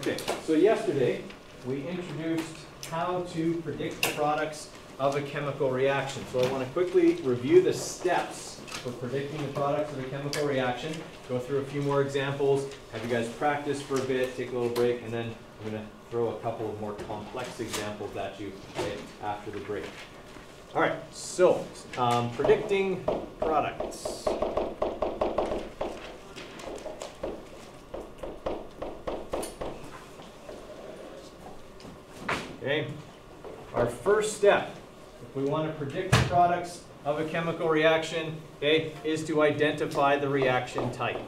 Okay, so yesterday we introduced how to predict the products of a chemical reaction. So I want to quickly review the steps for predicting the products of a chemical reaction, go through a few more examples, have you guys practice for a bit, take a little break, and then I'm going to throw a couple of more complex examples at you after the break. All right, so predicting products. Okay, our first step, if we want to predict the products of a chemical reaction, okay, is to identify the reaction type.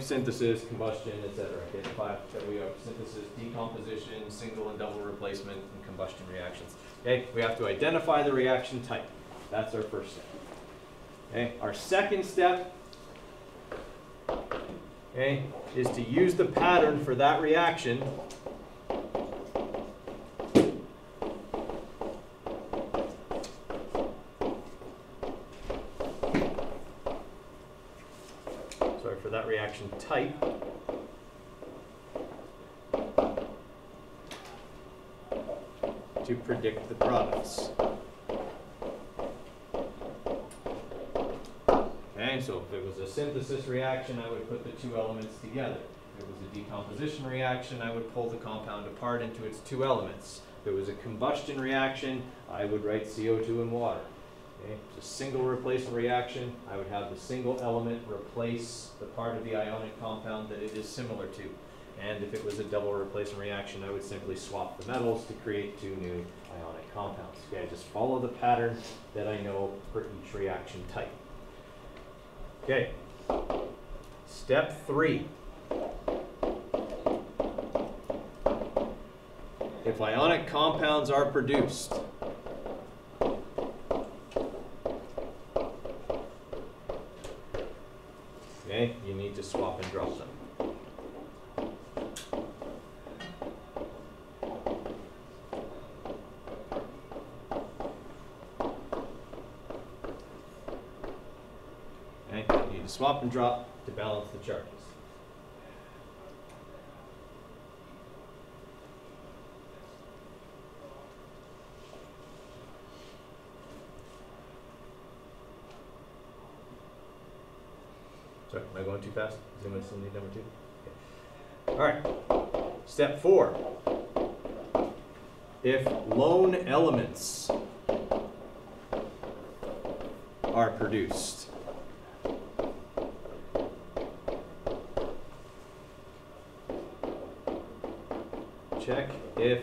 Synthesis, combustion, etc. Identify that we have synthesis, decomposition, single and double replacement, and combustion reactions. Okay, we have to identify the reaction type. That's our first step. Okay, our second step, okay, is to use the pattern for that reaction. Type. To predict the products. Okay, so if it was a synthesis reaction, I would put the two elements together. If it was a decomposition reaction, I would pull the compound apart into its two elements. If it was a combustion reaction, I would write CO2 and water. Okay. It's a single replacement reaction. I would have the single element replace the part of the ionic compound that it is similar to. And if it was a double replacement reaction, I would simply swap the metals to create two new ionic compounds. Okay, I just follow the pattern that I know for each reaction type. Okay, step three. If ionic compounds are produced, you need to swap and drop them. Okay, you need to swap and drop to balance the charges. Sorry, am I going too fast? Does anyone still need number two? Okay. All right. Step four. If lone elements are produced, check if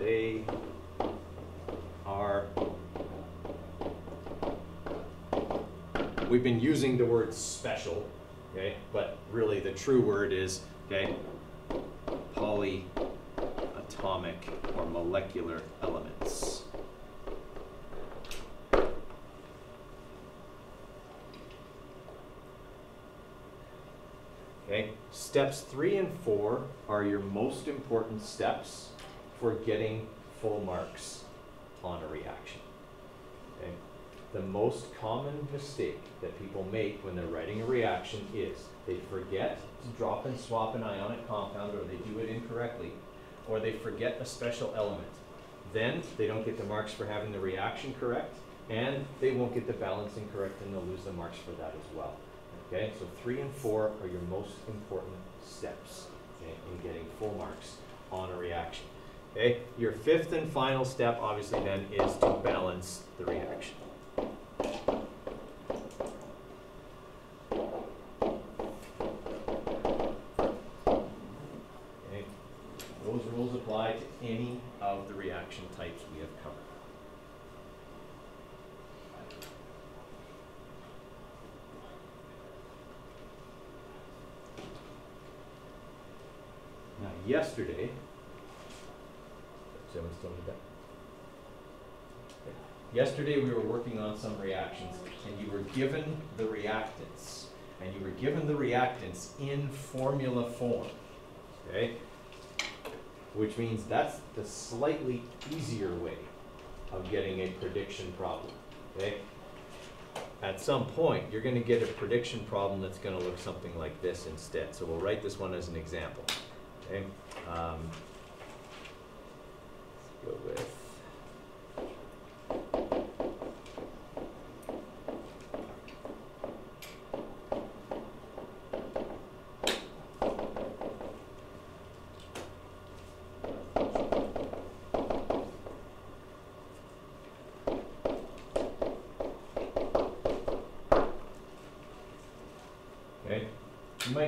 they are. We've been using the word special. Okay, but really the true word is, okay, polyatomic or molecular elements. Okay, steps 3 and 4 are your most important steps for getting full marks on a reaction. Okay. The most common mistake that people make when they're writing a reaction is they forget to drop and swap an ionic compound, or they do it incorrectly, or they forget a special element. Then they don't get the marks for having the reaction correct, and they won't get the balancing correct, and they'll lose the marks for that as well. Okay, so 3 and 4 are your most important steps, okay, in getting full marks on a reaction. Okay, your fifth and final step, obviously, then, is to balance the reaction. Any of the reaction types we have covered. Now, yesterday, does anyone still need that? Okay. Yesterday we were working on some reactions, and you were given the reactants. and you were given the reactants in formula form, okay? Which means that's the slightly easier way of getting a prediction problem, okay? At some point, you're going to get a prediction problem that's going to look something like this instead. So we'll write this one as an example, okay? Let's go with...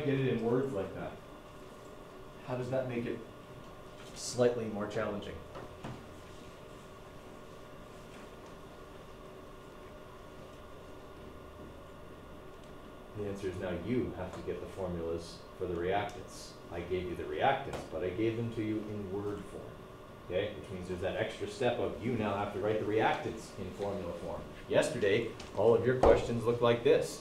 get it in words like that. How does that make it slightly more challenging? The answer is now you have to get the formulas for the reactants. I gave you the reactants, but I gave them to you in word form. Okay? Which means there's that extra step of you now have to write the reactants in formula form. Yesterday, all of your questions looked like this.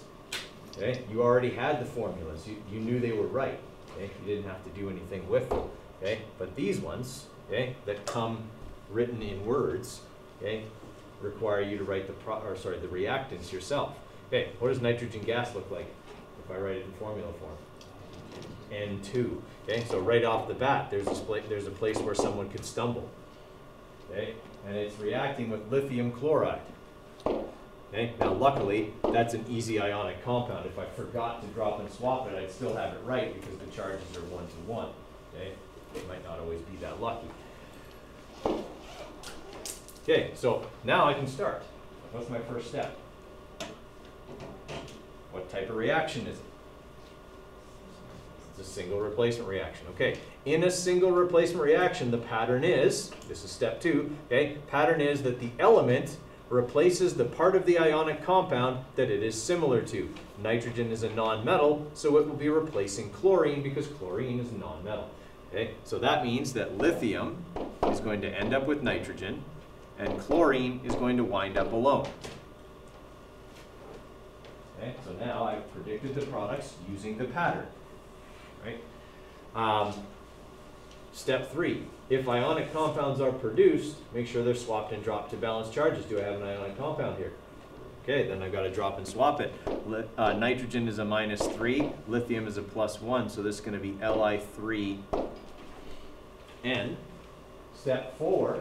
Okay? You already had the formulas. You knew they were right. Okay? You didn't have to do anything with them. Okay? But these ones, okay, that come written in words, okay, require you to write the reactants yourself. Okay, what does nitrogen gas look like if I write it in formula form? N2. Okay, so right off the bat, there's a place where someone could stumble. Okay, and it's reacting with lithium chloride. Okay? Now, luckily, that's an easy ionic compound. If I forgot to drop and swap it, I'd still have it right because the charges are 1-to-1. Okay? It might not always be that lucky. Okay, so now I can start. What's my first step? What type of reaction is it? It's a single replacement reaction. Okay, in a single replacement reaction, the pattern is, this is step two, okay, pattern is that the element replaces the part of the ionic compound that it is similar to. Nitrogen is a non-metal, so it will be replacing chlorine because chlorine is non-metal. Okay? So that means that lithium is going to end up with nitrogen, and chlorine is going to wind up alone. Okay? So now I've predicted the products using the pattern. Right? Step three, if ionic compounds are produced, make sure they're swapped and dropped to balance charges. Do I have an ionic compound here? Okay, then I've got to drop and swap it. Nitrogen is a -3, lithium is a +1, so this is going to be Li3N. Step four,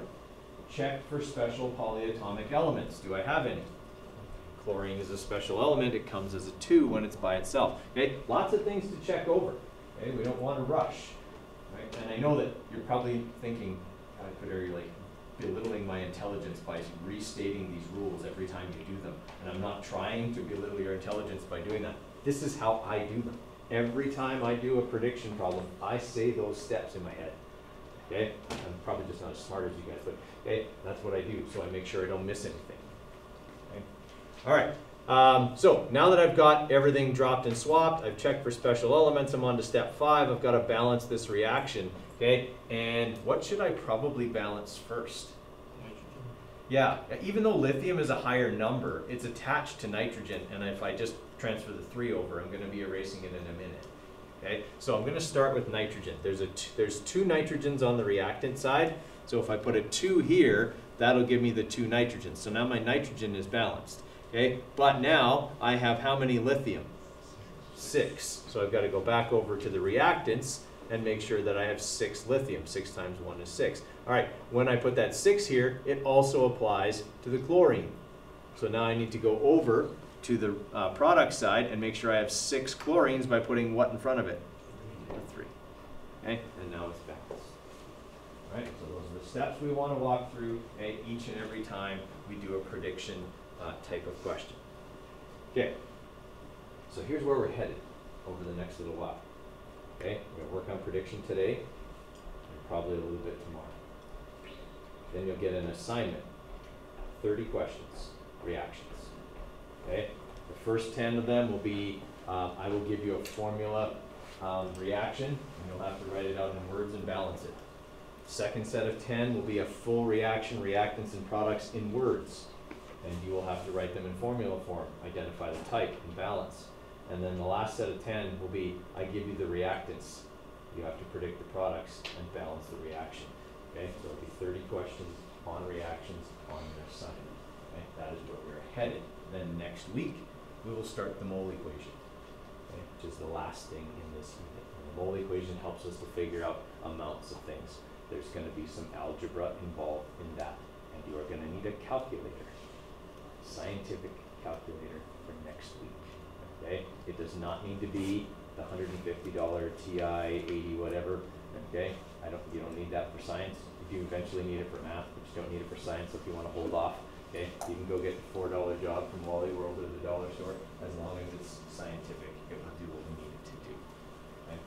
check for special polyatomic elements. Do I have any? Chlorine is a special element. It comes as a 2 when it's by itself. Okay, lots of things to check over. Okay, we don't want to rush. Right? And I know that you're probably thinking, you're like belittling my intelligence by restating these rules every time you do them. And I'm not trying to belittle your intelligence by doing that. This is how I do them. Every time I do a prediction problem, I say those steps in my head. Okay? I'm probably just not as smart as you guys, but okay, that's what I do. So I make sure I don't miss anything. Okay? All right. So now that I've got everything dropped and swapped, I've checked for special elements, I'm on to step five, I've got to balance this reaction, okay? And what should I probably balance first? Nitrogen. Yeah, even though lithium is a higher number, it's attached to nitrogen, and if I just transfer the 3 over, I'm going to be erasing it in a minute, okay? So I'm going to start with nitrogen. There's 2 nitrogens on the reactant side, so if I put a 2 here, that'll give me the 2 nitrogens. So now my nitrogen is balanced. Okay, but now I have how many lithium? 6. So I've got to go back over to the reactants and make sure that I have 6 lithium. 6 times 1 is 6. All right, when I put that 6 here, it also applies to the chlorine. So now I need to go over to the product side and make sure I have 6 chlorines by putting what in front of it? 3. Okay, and now it's balanced. All right, so those are the steps we want to walk through each and every time we do a prediction type of question. Okay, so here's where we're headed over the next little while. Okay, we're going to work on prediction today and probably a little bit tomorrow. Then you'll get an assignment, 30 questions, reactions. Okay, the first 10 of them will be, I will give you a formula reaction, and you'll have to write it out in words and balance it. Second set of 10 will be a full reaction, reactants and products in words. And you will have to write them in formula form, identify the type, and balance. And then the last set of 10 will be, I give you the reactants. You have to predict the products and balance the reaction. Okay, so it'll be 30 questions on reactions on your assignment. Okay? That is where we're headed. Then next week, we will start the mole equation, okay, which is the last thing in this unit. And the mole equation helps us to figure out amounts of things. There's going to be some algebra involved in that. And you are going to need a calculator, scientific calculator for next week. Okay? It does not need to be the $150 TI 80 whatever. Okay, you don't need that for science. If you eventually need it for math, but you don't need it for science, so if you want to hold off, okay, you can go get a $4 job from Wally World or the dollar store. As long as it's scientific, it will do what we need it to do. Okay?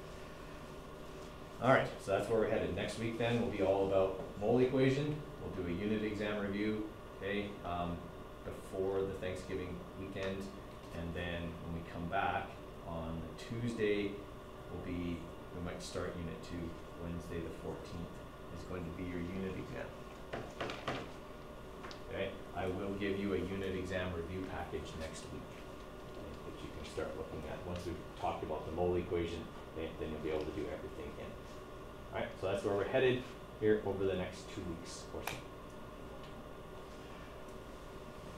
All right, so that's where we're headed. Next week then will be all about mole equation. We'll do a unit exam review, okay, before the Thanksgiving weekend, and then when we come back on Tuesday, we might start Unit 2. Wednesday the 14th is going to be your unit exam. Okay, I will give you a unit exam review package next week, okay, that you can start looking at. Once we've talked about the mole equation, then you'll be able to do everything again. All right, so that's where we're headed here over the next 2 weeks or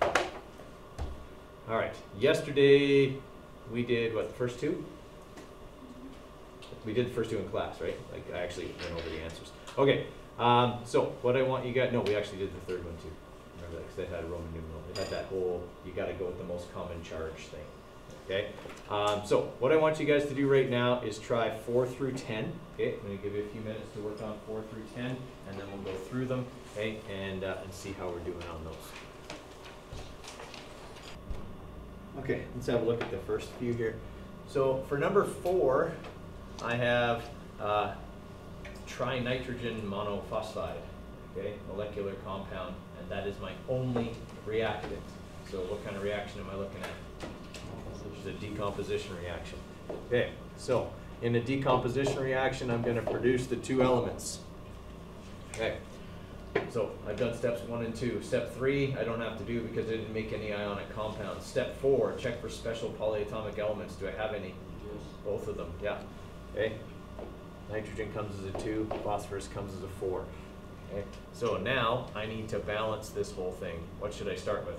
so. All right, yesterday we did what, the first two? We did the first two in class, right? Like, I actually went over the answers. Okay, so what I want you guys, no, we actually did the third one too. Remember that, because they had a Roman numeral. They had that whole, you got to go with the most common charge thing, okay? So what I want you guys to do right now is try 4 through 10, okay? I'm going to give you a few minutes to work on 4 through 10, and then we'll go through them, okay? And see how we're doing on those. Okay, let's have a look at the first few here. So for number 4, I have trinitrogen monophosphide, okay, molecular compound, and that is my only reactant. So what kind of reaction am I looking at? It's a decomposition reaction. Okay, so in a decomposition reaction, I'm going to produce the two elements. Okay, so I've done steps 1 and 2. Step 3, I don't have to do because I didn't make any ionic compounds. Step 4, check for special polyatomic elements. Do I have any? Yes. Both of them, yeah. Okay, nitrogen comes as a 2, phosphorus comes as a 4. Okay, so now I need to balance this whole thing. What should I start with?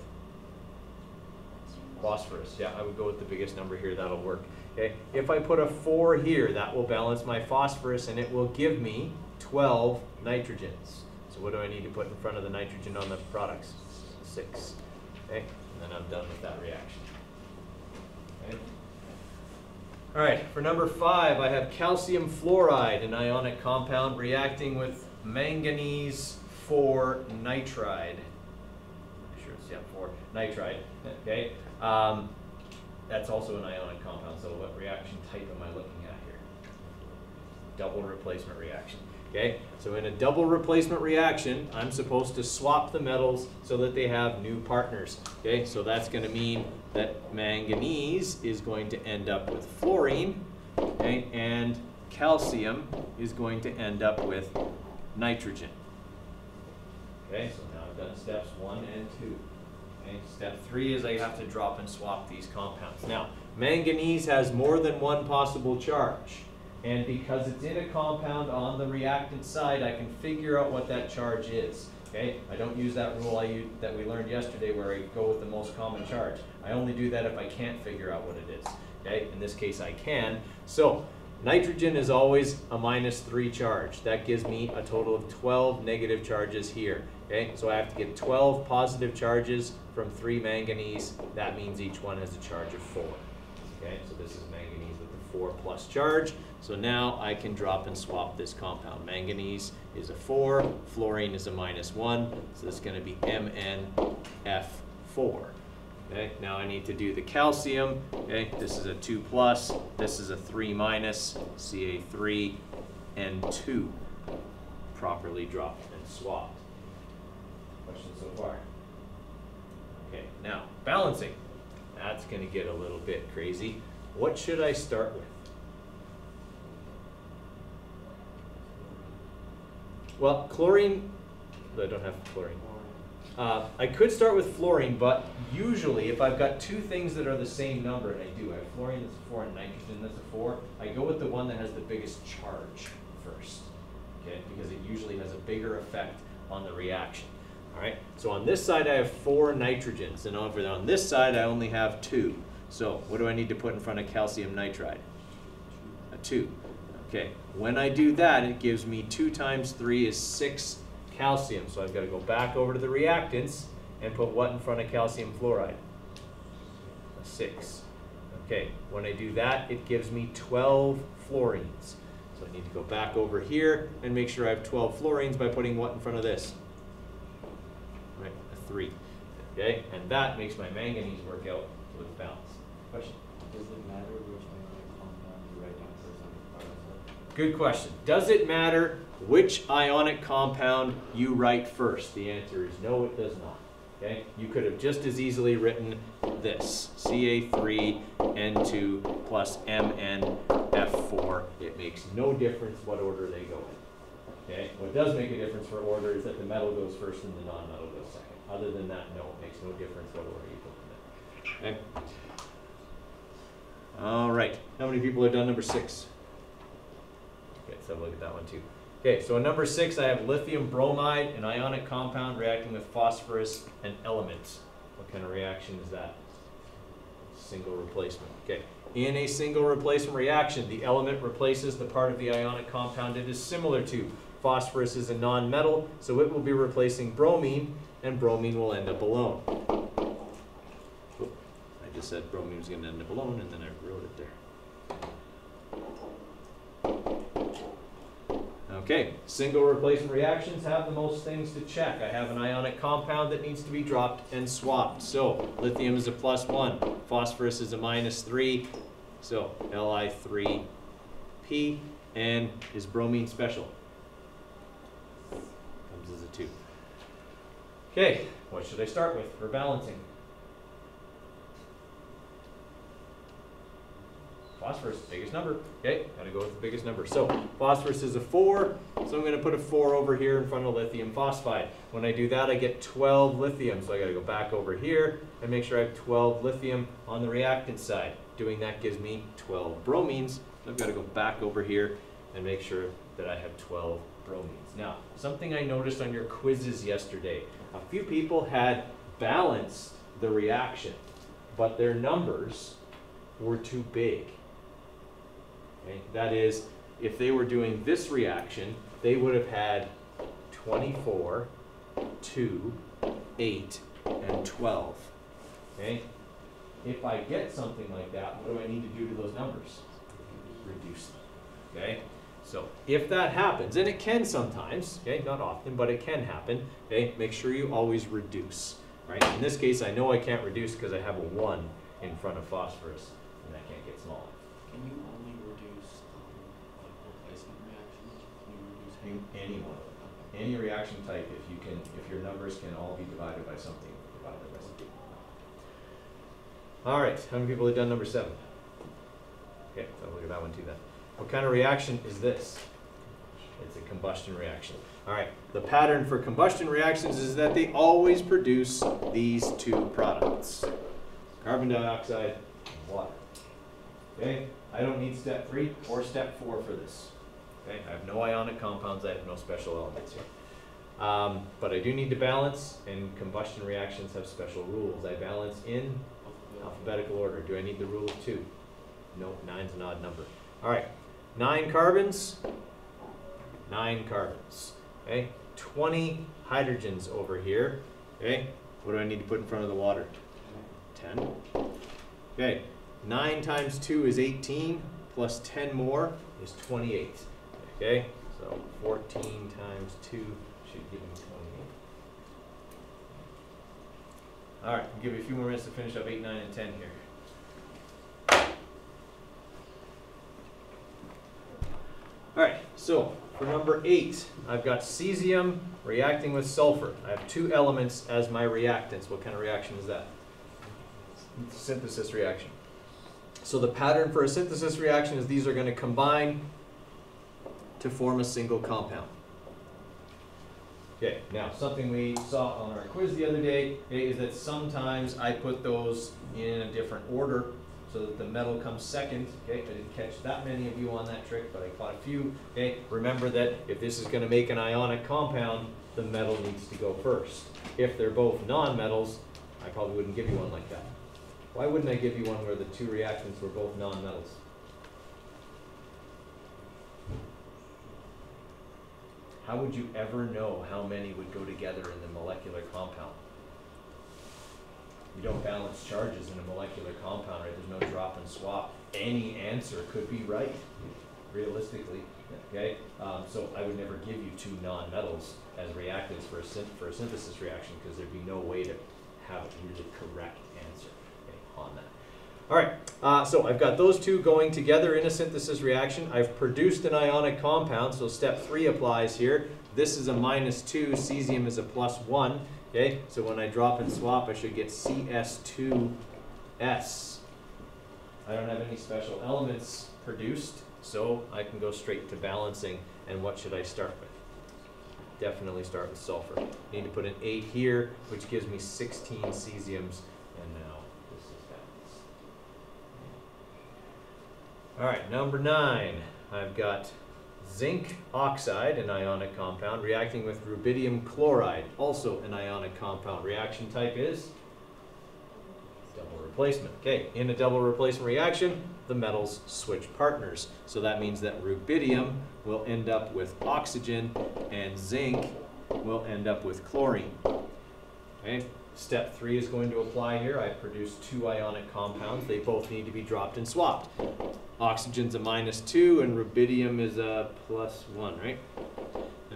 Phosphorus, yeah, I would go with the biggest number here, that'll work. Okay, if I put a 4 here, that will balance my phosphorus and it will give me 12 nitrogens. So what do I need to put in front of the nitrogen on the products? 6, okay, and then I'm done with that reaction. Okay. All right, for number 5, I have calcium fluoride, an ionic compound, reacting with manganese 4 nitride. I'm sure it's, yeah, 4 nitride, okay? That's also an ionic compound, so what reaction type am I looking at here? Double replacement reaction, okay? So in a double replacement reaction, I'm supposed to swap the metals so that they have new partners, okay? So that's gonna mean that manganese is going to end up with fluorine, okay, and calcium is going to end up with nitrogen. Okay, so now I've done steps 1 and 2. Okay, step 3 is I have to drop and swap these compounds. Now, manganese has more than one possible charge, and because it's in a compound on the reactant side, I can figure out what that charge is. Okay, I don't use that rule that we learned yesterday where I go with the most common charge. I only do that if I can't figure out what it is. Okay, in this case I can. So nitrogen is always a -3 charge. That gives me a total of 12 negative charges here. Okay, so I have to get 12 positive charges from 3 manganese. That means each one has a charge of 4. Okay, so this is manganese with the 4+ charge. So now I can drop and swap this compound. Manganese is a 4, fluorine is a -1, so it's going to be MnF4. Okay, now I need to do the calcium. Okay, this is a 2+, this is a 3-, Ca3N2. Properly dropped and swapped. Question so far? Okay, now balancing. That's going to get a little bit crazy. What should I start with? Well, chlorine, I don't have chlorine. I could start with fluorine, but usually if I've got two things that are the same number, and I do, I have fluorine that's a 4 and nitrogen that's a 4, I go with the one that has the biggest charge first, okay? Because it usually has a bigger effect on the reaction. All right, so on this side I have 4 nitrogens, and over on this side I only have 2. So what do I need to put in front of calcium nitride? A 2. Okay, when I do that, it gives me 2 times 3 is 6 calcium. So I've got to go back over to the reactants and put what in front of calcium fluoride? A 6. Okay, when I do that, it gives me 12 fluorines. So I need to go back over here and make sure I have 12 fluorines by putting what in front of this? Right, a 3. Okay, and that makes my manganese work out with balance. Question? Does it matter which ionic compound you write down first on the carbon side? Good question. Does it matter which ionic compound you write first? The answer is no, it does not. Okay? You could have just as easily written this, Ca3N2 plus MnF4. It makes no difference what order they go in. Okay? What does make a difference for order is that the metal goes first and the non-metal goes second. Other than that, no, it makes no difference what order you put in. Okay? All right. How many people have done number 6? Okay, let's have a look at that one too. Okay, so in number 6, I have lithium bromide, an ionic compound reacting with phosphorus and elements. What kind of reaction is that? Single replacement. Okay, in a single replacement reaction, the element replaces the part of the ionic compound it is similar to. Phosphorus is a non-metal, so it will be replacing bromine, and bromine will end up alone. Oop, I just said bromine is going to end up alone, and then I wrote it there. Okay, single replacement reactions have the most things to check. I have an ionic compound that needs to be dropped and swapped. So lithium is a +1, phosphorus is a -3, so Li3P, and is bromine special? Comes as a 2. Okay, what should I start with for balancing? Phosphorus, biggest number. Okay, gotta go with the biggest number. So phosphorus is a 4, so I'm gonna put a 4 over here in front of lithium phosphide. When I do that, I get 12 lithium, so I gotta go back over here and make sure I have 12 lithium on the reactant side. Doing that gives me 12 bromines, so I've gotta go back over here and make sure that I have 12 bromines. Now, something I noticed on your quizzes yesterday, a few people had balanced the reaction, but their numbers were too big. Okay. That is, if they were doing this reaction, they would have had 24, 2, 8, and 12. Okay? If I get something like that, what do I need to do to those numbers? Reduce them. Okay? So if that happens, and it can sometimes, okay, not often, but it can happen, okay, make sure you always reduce. Right? In this case, I know I can't reduce because I have a 1 in front of phosphorus, and that can't get smaller. Can you only any reaction type, if you can, if your numbers can all be divided by something, divided by something. All right, how many people have done number 7? Okay, so look at that one too. Then, what kind of reaction is this? It's a combustion reaction. All right, the pattern for combustion reactions is that they always produce these two products: carbon dioxide and water. Okay, I don't need step 3 or step 4 for this. Okay, I have no ionic compounds, I have no special elements here. But I do need to balance, and combustion reactions have special rules. I balance in alphabetical order. Do I need the rule of 2? Nope, 9's an odd number. All right, 9 carbons, 9 carbons. Okay, 20 hydrogens over here. Okay, what do I need to put in front of the water? 10. Okay, 9 times 2 is 18, plus 10 more is 28. Okay, so 14 times 2 should give me 28. All right, I'll give you a few more minutes to finish up 8, 9, and 10 here. All right, so for number 8, I've got cesium reacting with sulfur. I have 2 elements as my reactants. What kind of reaction is that? Synthesis reaction. So the pattern for a synthesis reaction is these are going to combine to form a single compound. Okay, now something we saw on our quiz the other day is that sometimes I put those in a different order so that the metal comes second. Okay, I didn't catch that many of you on that trick, but I caught a few. Okay, remember that if this is going to make an ionic compound, the metal needs to go first. If they're both non-metals, I probably wouldn't give you one like that. Why wouldn't I give you one where the two reactants were both non-metals? How would you ever know how many would go together in the molecular compound? You don't balance charges in a molecular compound, right? There's no drop and swap. Any answer could be right, realistically. Okay, so I would never give you two non-metals as reactants for a synthesis reaction because there'd be no way to have really correct answer, okay, on that. All right, so I've got those two going together in a synthesis reaction. I've produced an ionic compound, so step 3 applies here. This is a -2, cesium is a +1. Okay, so when I drop and swap, I should get CS2S. I don't have any special elements produced, so I can go straight to balancing. And what should I start with? Definitely start with sulfur. Need to put an 8 here, which gives me 16 cesiums. And now this is balanced. All right, number 9. I've got zinc oxide, an ionic compound, reacting with rubidium chloride, also an ionic compound. Reaction type is double replacement. Okay, in a double replacement reaction, the metals switch partners. So that means that rubidium will end up with oxygen and zinc will end up with chlorine. Okay, step 3 is going to apply here. I've produced two ionic compounds. They both need to be dropped and swapped. Oxygen's a -2 and rubidium is a +1, right?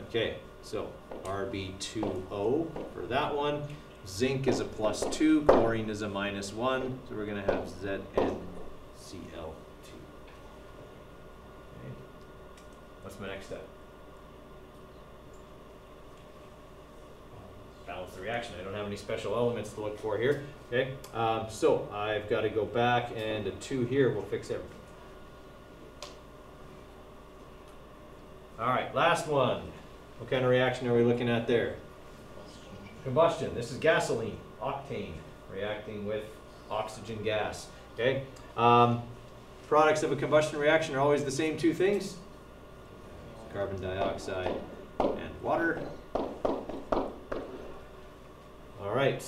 Okay, so Rb2O for that one. Zinc is a +2, chlorine is a -1, so we're going to have ZnCl2. Okay. What's my next step? Balance the reaction. I don't have any special elements to look for here. Okay, so I've got to go back, and a 2 here will fix everything. All right, last one. What kind of reaction are we looking at there? Combustion. This is gasoline, octane, reacting with oxygen gas. Okay, products of a combustion reaction are always the same two things: carbon dioxide and water. All right,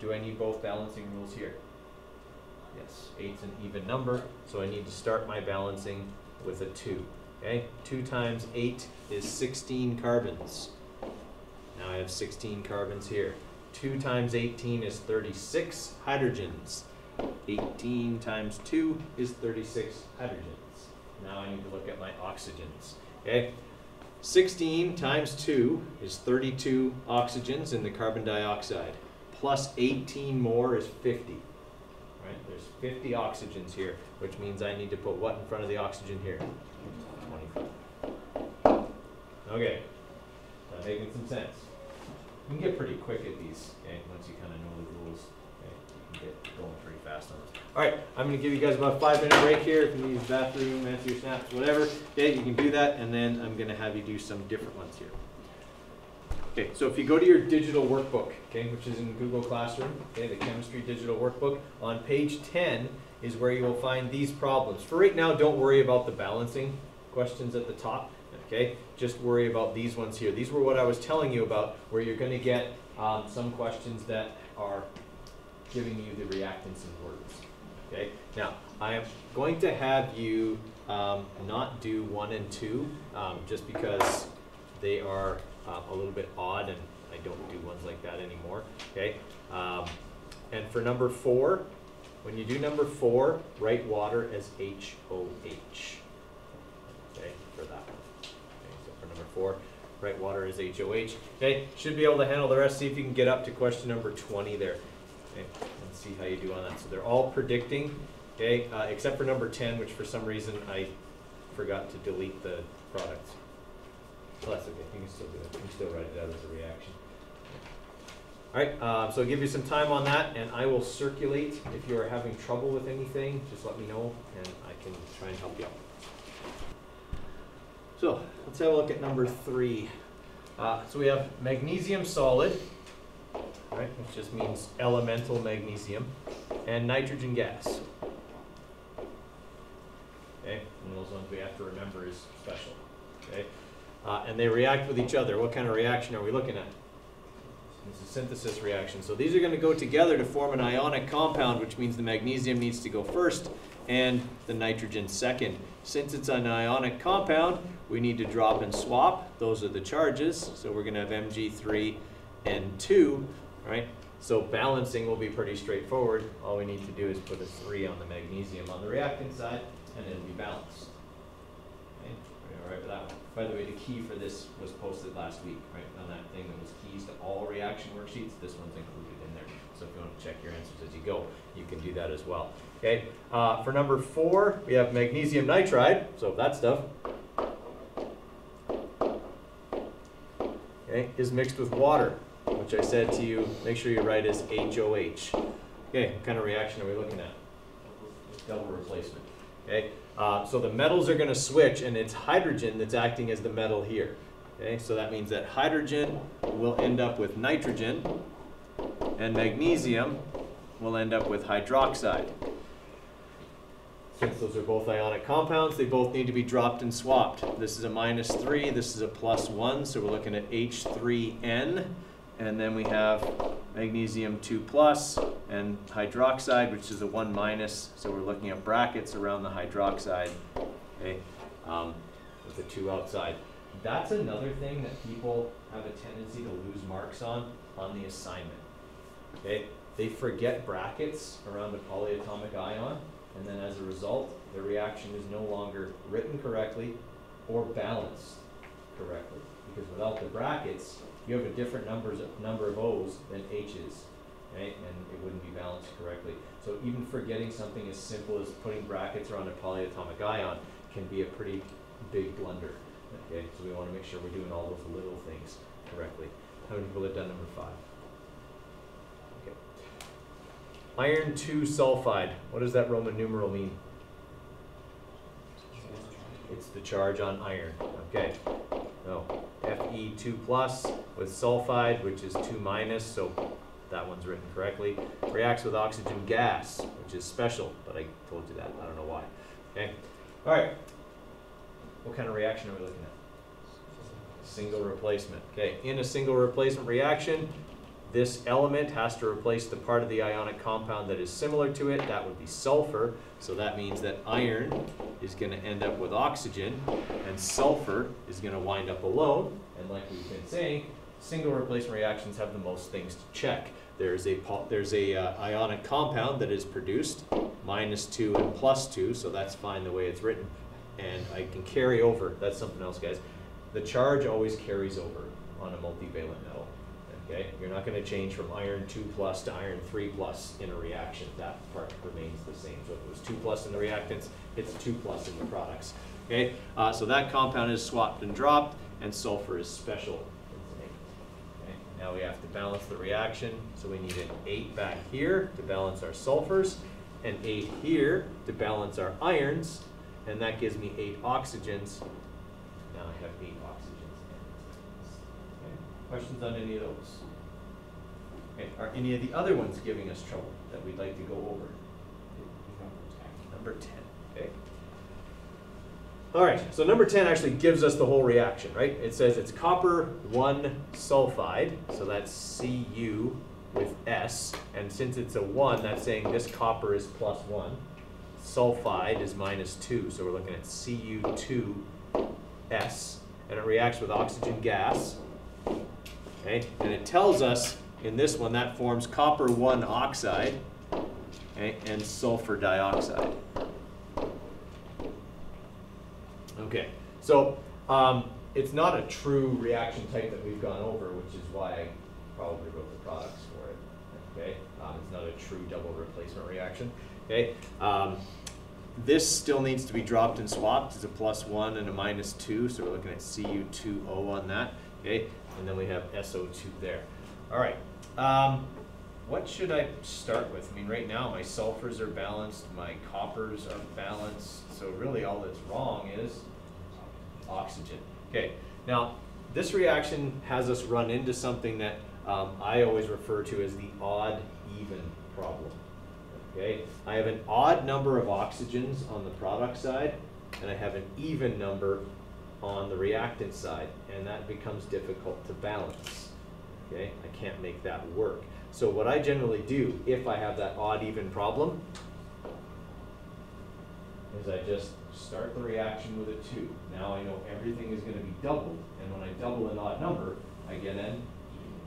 do I need both balancing rules here? Yes, 8's an even number, so I need to start my balancing with a 2. Okay, 2 times 8 is 16 carbons. Now I have 16 carbons here. 2 times 18 is 36 hydrogens. 18 times 2 is 36 hydrogens. Now I need to look at my oxygens. Okay, 16 times 2 is 32 oxygens in the carbon dioxide. Plus 18 more is 50. All right, there's 50 oxygens here, which means I need to put what in front of the oxygen here? 25. Okay, that's making some sense. You can get pretty quick at these, okay, once you kind of know the rules. Okay, you can get going pretty fast on this. All right, I'm going to give you guys about a 5-minute break here. If you need the bathroom, answer your snaps, whatever. Okay, you can do that, and then I'm going to have you do some different ones here. Okay, so if you go to your digital workbook, okay, which is in Google Classroom, okay, the chemistry digital workbook, on page 10 is where you will find these problems. For right now, don't worry about the balancing questions at the top, okay? Just worry about these ones here. These were what I was telling you about, where you're going to get some questions that are giving you the reactants and words, okay? Now, I am going to have you not do 1 and 2, just because they are a little bit odd, and I don't do ones like that anymore, okay? And for number 4, when you do number 4, write water as HOH. Okay, for that one. Okay, so for number 4, write water as HOH. Okay, should be able to handle the rest. See if you can get up to question number 20 there. Okay, and see how you do on that. So they're all predicting, okay, except for number 10, which for some reason I forgot to delete the product. Well, that's okay. You can still do it. You can still write it out as a reaction. All right, so I'll give you some time on that, and I will circulate. If you are having trouble with anything, just let me know, and I can try and help you out. So let's have a look at number 3. So we have magnesium solid, right, which just means elemental magnesium, and nitrogen gas. Okay, one of those ones we have to remember is special. Okay, and they react with each other. What kind of reaction are we looking at? It's a synthesis reaction. So these are going to go together to form an ionic compound, which means the magnesium needs to go first and the nitrogen second. Since it's an ionic compound, we need to drop and swap. Those are the charges. So we're going to have Mg3 and 2, right? So balancing will be pretty straightforward. All we need to do is put a 3 on the magnesium on the reactant side, and it'll be balanced. Okay? All right with that one. By the way, the key for this was posted last week, right? On that thing that was keys to all reaction worksheets, this one's included in there. So if you want to check your answers as you go, you can do that as well. Okay. For number 4, we have magnesium nitride, so that stuff, okay, is mixed with water, which I said to you, make sure you write as HOH. Okay, what kind of reaction are we looking at? Double replacement. Okay. So the metals are going to switch, and it's hydrogen that's acting as the metal here. Okay, so that means that hydrogen will end up with nitrogen, and magnesium will end up with hydroxide. Since those are both ionic compounds, they both need to be dropped and swapped. This is a -3, this is a +1, so we're looking at H3N, and then we have magnesium 2+ and hydroxide, which is a 1-, so we're looking at brackets around the hydroxide, okay, with the 2 outside. That's another thing that people have a tendency to lose marks on the assignment. Okay? They forget brackets around the polyatomic ion, and then as a result, the reaction is no longer written correctly or balanced correctly. Because without the brackets, you have a different number of O's than H's, right? And it wouldn't be balanced correctly. So even forgetting something as simple as putting brackets around a polyatomic ion can be a pretty big blunder. Okay? So we want to make sure we're doing all those little things correctly. How many people have done number 5? Iron 2 sulfide. What does that Roman numeral mean? It's the charge on iron. Okay. No. Fe2+ with sulfide, which is 2-, so that one's written correctly. Reacts with oxygen gas, which is special, but I told you that. I don't know why. Okay. All right. What kind of reaction are we looking at? Single replacement. Okay. In a single replacement reaction, this element has to replace the part of the ionic compound that is similar to it. That would be sulfur. So that means that iron is going to end up with oxygen, and sulfur is going to wind up alone. And like we've been saying, single replacement reactions have the most things to check. There's a ionic compound that is produced, -2 and +2, so that's fine the way it's written. And I can carry over. That's something else, guys. The charge always carries over on a multivalent metal. Okay? You're not going to change from iron 2+ to iron 3+ in a reaction. That part remains the same. So if it was 2+ in the reactants, it's 2+ in the products. Okay? So that compound is swapped and dropped, and sulfur is special. Okay? Now we have to balance the reaction. So we need an 8 back here to balance our sulfurs, an 8 here to balance our irons, and that gives me 8 oxygens. Now I have 8 oxygens. Questions on any of those? Okay. Are any of the other ones giving us trouble that we'd like to go over? Number 10. Okay. All right. So number 10 actually gives us the whole reaction, right? It says it's copper(1) sulfide, so that's Cu with S, and since it's a 1, that's saying this copper is +1, sulfide is -2, so we're looking at Cu2S, and it reacts with oxygen gas. Okay. And it tells us in this one that forms copper(1) oxide, okay, and sulfur dioxide. Okay, so it's not a true reaction type that we've gone over, which is why I probably wrote the products for it. Okay, it's not a true double replacement reaction. Okay, this still needs to be dropped and swapped. It's a +1 and a -2, so we're looking at Cu2O on that. Okay. And then we have SO2 there. All right, what should I start with? I mean, right now my sulfurs are balanced, my coppers are balanced, so really all that's wrong is oxygen. Okay, now This reaction has us run into something that I always refer to as the odd-even problem. Okay? I have an odd number of oxygens on the product side, and I have an even number on the reactant side, and that becomes difficult to balance. Okay? I can't make that work. So what I generally do, if I have that odd-even problem, is I just start the reaction with a 2. Now I know everything is going to be doubled, and when I double an odd number, I get an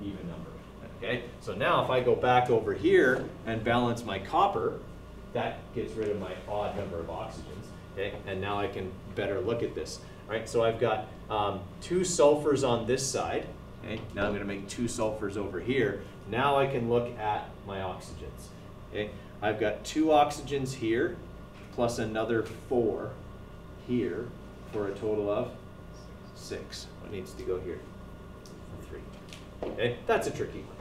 even number. Okay? So now if I go back over here and balance my copper, that gets rid of my odd number of oxygens. Okay? And now I can better look at this. All right, so I've got 2 sulfurs on this side. Okay? Now I'm going to make 2 sulfurs over here. Now I can look at my oxygens. Okay? I've got 2 oxygens here, plus another 4 here, for a total of 6. What needs to go here? 3. Okay, that's a tricky one.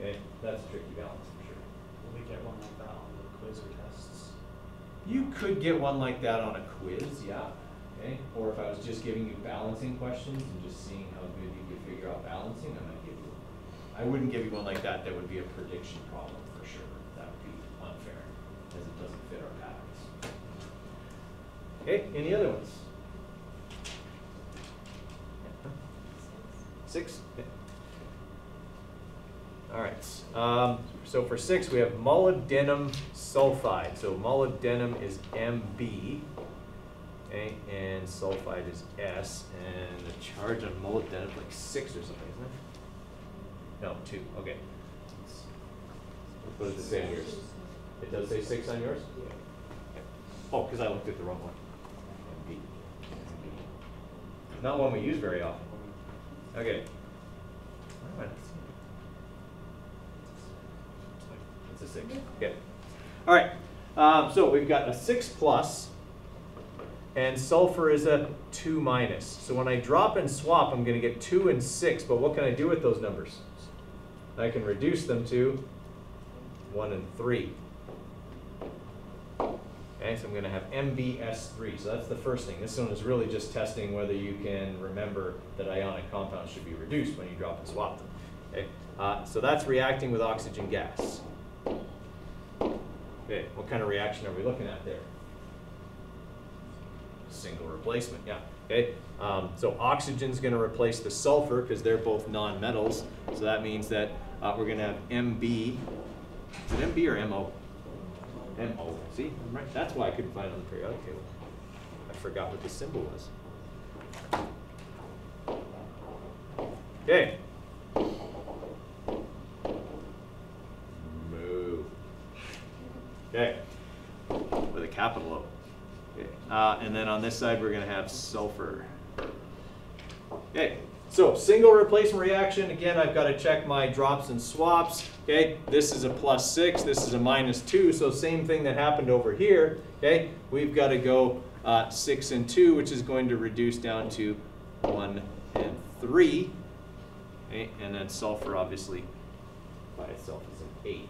Okay, that's a tricky balance for sure. Will we get one like that on the quiz or tests? You could get one like that on a quiz, yeah. Okay, or if I was just giving you balancing questions and just seeing how good you could figure out balancing, I might give you one. I wouldn't give you one like that. That would be a prediction problem for sure. That would be unfair, as it doesn't fit our patterns. Okay, any other ones? 6? Okay. All right, so for 6 we have molybdenum sulfide. So molybdenum is Mb, okay, and sulfide is S, and the charge on molybdenum is like 6 or something, isn't it? No, 2, okay. What does it say on yours? It does say 6 on yours? Yeah. Okay. Oh, because I looked at the wrong one. Not one we use very often. Okay. It's a 6. Okay. All right. So we've got a 6+, and sulfur is a 2-. So when I drop and swap, I'm going to get 2 and 6. But what can I do with those numbers? I can reduce them to 1 and 3. Okay, so I'm going to have MbS3. So that's the first thing. This one is really just testing whether you can remember that ionic compounds should be reduced when you drop and swap them. Okay, so that's reacting with oxygen gas. Okay, what kind of reaction are we looking at there? Single replacement, yeah. Okay, so oxygen's going to replace the sulfur because they're both nonmetals. So that means that we're going to have Mb. Is it Mb or Mo? MO. See, I'm right. That's why I couldn't find it on the periodic table. I forgot what the symbol was. Okay. Moo. Okay. With a capital O. Okay. And then on this side, we're going to have sulfur. Okay. So single replacement reaction, again, I've got to check my drops and swaps. Okay, this is a +6, this is a -2, so same thing that happened over here. Okay, we've got to go 6 and 2, which is going to reduce down to 1 and 3. Okay, and then sulfur obviously by itself is an 8.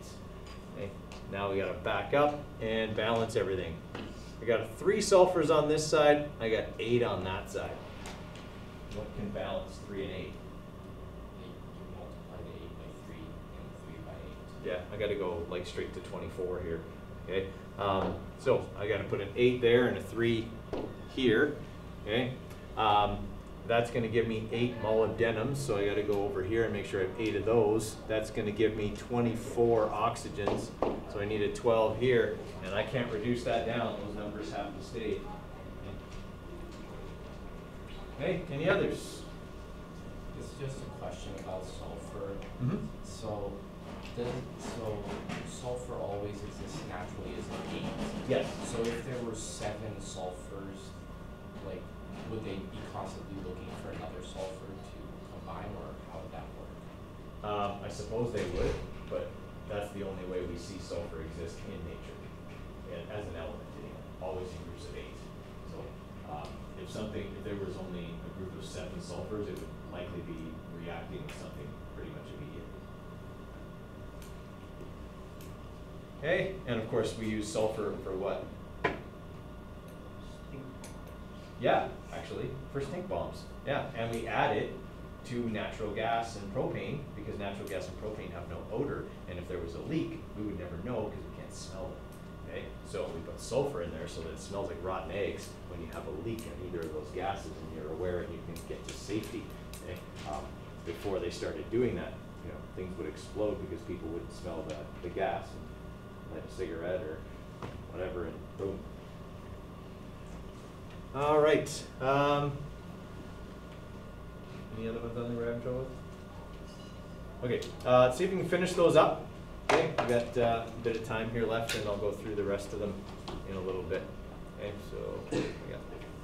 Okay, now we got to back up and balance everything. I got 3 sulfurs on this side, I got 8 on that side. What can balance 3 and 8? You multiply the 8 by 3 and 3 by 8. Yeah, I got to go like straight to 24 here. Okay, so I got to put an 8 there and a 3 here. Okay, that's going to give me 8 molybdenums. So I got to go over here and make sure I have 8 of those. That's going to give me 24 oxygens. So I need a 12 here, and I can't reduce that down. Those numbers have to stay. Hey, any others? It's just a question about sulfur. Mm-hmm. So sulfur always exists naturally as an 8. Yes. So if there were 7 sulfurs, like, would they be constantly looking for another sulfur to combine, or how would that work? I suppose they would, but that's the only way we see sulfur exist in nature, and as an element, anyway. Always in groups of 8. So. If there was only a group of 7 sulfurs, it would likely be reacting with something pretty much immediate. Okay, and of course we use sulfur for what? Stink. Yeah, actually, for stink bombs. Yeah, and we add it to natural gas and propane, because natural gas and propane have no odor, and if there was a leak, we would never know because we can't smell it. Okay? So we put sulfur in there so that it smells like rotten eggs when you have a leak in either of those gases, and you're aware and you can get to safety. Okay? Before they started doing that, you know, things would explode because people would smell the gas and light a cigarette or whatever, and boom. All right. Any other ones on the rabbit trail with? Okay, let's see if we can finish those up. Okay, we've got a bit of time here left, and I'll go through the rest of them in a little bit. Okay, so we got